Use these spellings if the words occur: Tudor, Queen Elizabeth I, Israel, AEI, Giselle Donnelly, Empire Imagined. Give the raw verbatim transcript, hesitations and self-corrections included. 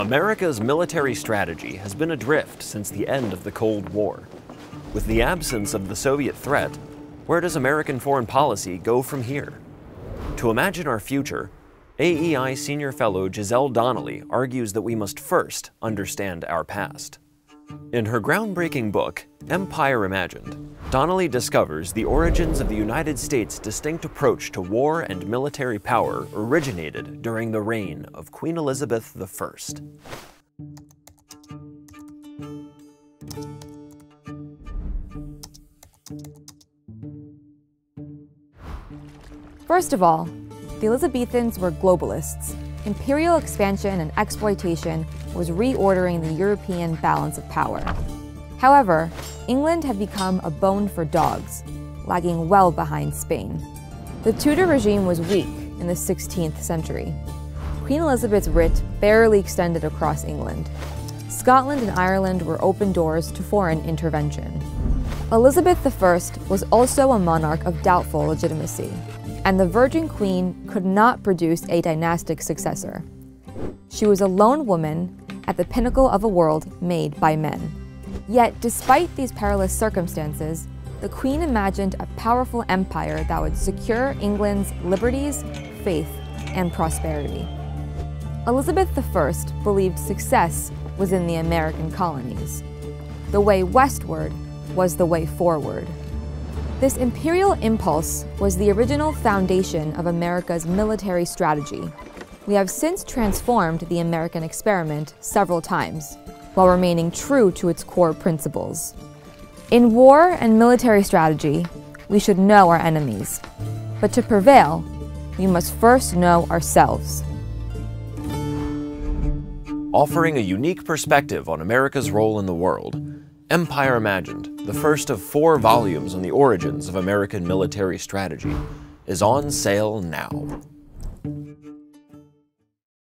America's military strategy has been adrift since the end of the Cold War. With the absence of the Soviet threat, where does American foreign policy go from here? To imagine our future, A E I Senior Fellow Giselle Donnelly argues that we must first understand our past. In her groundbreaking book, Empire Imagined, Donnelly discovers the origins of the United States' distinct approach to war and military power originated during the reign of Queen Elizabeth the First. First of all, the Elizabethans were globalists. Imperial expansion and exploitation was reordering the European balance of power. However, England had become a bone for dogs, lagging well behind Spain. The Tudor regime was weak in the sixteenth century. Queen Elizabeth's writ barely extended across England. Scotland and Ireland were open doors to foreign intervention. Elizabeth the First was also a monarch of doubtful legitimacy, and the Virgin Queen could not produce a dynastic successor. She was a lone woman at the pinnacle of a world made by men. Yet, despite these perilous circumstances, the Queen imagined a powerful empire that would secure England's liberties, faith, and prosperity. Elizabeth the First believed success was in the American colonies. The way westward was the way forward. This imperial impulse was the original foundation of America's military strategy. We have since transformed the American experiment several times, while remaining true to its core principles. In war and military strategy, we should know our enemies. But to prevail, we must first know ourselves. Offering a unique perspective on America's role in the world, Empire Imagined, the first of four volumes on the origins of American military strategy, is on sale now.